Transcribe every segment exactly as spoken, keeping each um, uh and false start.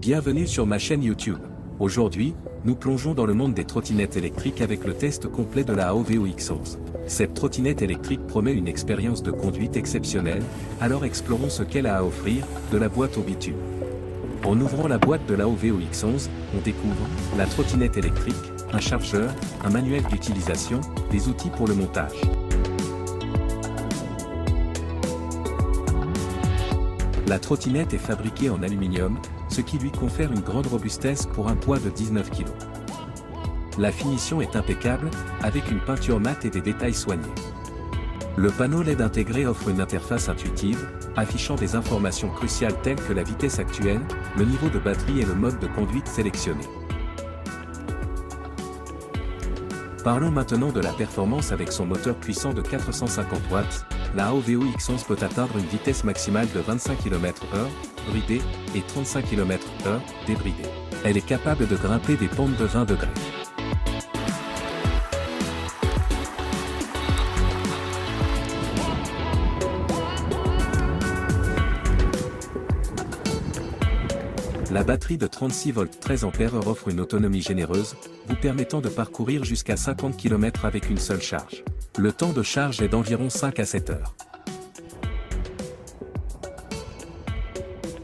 Bienvenue sur ma chaîne YouTube. Aujourd'hui, nous plongeons dans le monde des trottinettes électriques avec le test complet de la A O V O X onze. Cette trottinette électrique promet une expérience de conduite exceptionnelle, alors explorons ce qu'elle a à offrir, de la boîte au bitume. En ouvrant la boîte de la A O V O X onze, on découvre la trottinette électrique, un chargeur, un manuel d'utilisation, des outils pour le montage. La trottinette est fabriquée en aluminium, ce qui lui confère une grande robustesse pour un poids de dix-neuf kilos. La finition est impeccable, avec une peinture mate et des détails soignés. Le panneau L E D intégré offre une interface intuitive, affichant des informations cruciales telles que la vitesse actuelle, le niveau de batterie et le mode de conduite sélectionné. Parlons maintenant de la performance avec son moteur puissant de quatre cent cinquante watts. La A O V O X onze peut atteindre une vitesse maximale de vingt-cinq kilomètres heure, bridée, et trente-cinq kilomètres heure, débridée. Elle est capable de grimper des pentes de vingt degrés. La batterie de trente-six volts treize ampères heure offre une autonomie généreuse, vous permettant de parcourir jusqu'à cinquante kilomètres avec une seule charge. Le temps de charge est d'environ cinq à sept heures.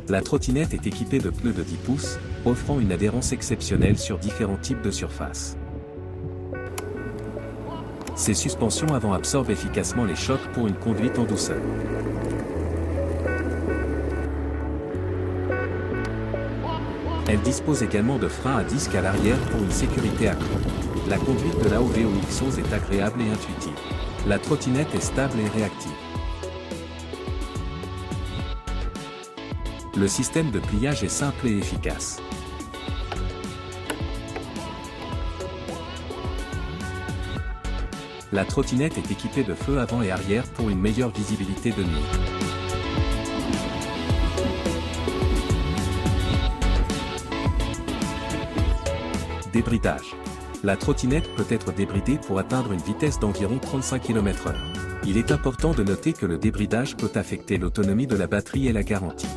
La trottinette est équipée de pneus de dix pouces, offrant une adhérence exceptionnelle sur différents types de surfaces. Ses suspensions avant absorbent efficacement les chocs pour une conduite en douceur. Elle dispose également de freins à disque à l'arrière pour une sécurité accrue. La conduite de la A O V O X onze est agréable et intuitive. La trottinette est stable et réactive. Le système de pliage est simple et efficace. La trottinette est équipée de feux avant et arrière pour une meilleure visibilité de nuit. Débridage. La trottinette peut être débridée pour atteindre une vitesse d'environ trente-cinq kilomètres heure. Il est important de noter que le débridage peut affecter l'autonomie de la batterie et la garantie.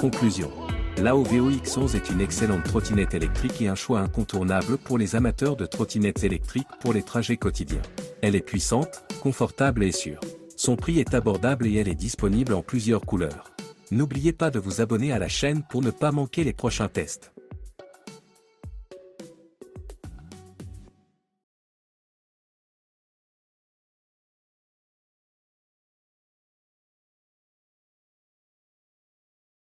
Conclusion. La A O V O X onze est une excellente trottinette électrique et un choix incontournable pour les amateurs de trottinettes électriques pour les trajets quotidiens. Elle est puissante, confortable et sûre. Son prix est abordable et elle est disponible en plusieurs couleurs. N'oubliez pas de vous abonner à la chaîne pour ne pas manquer les prochains tests.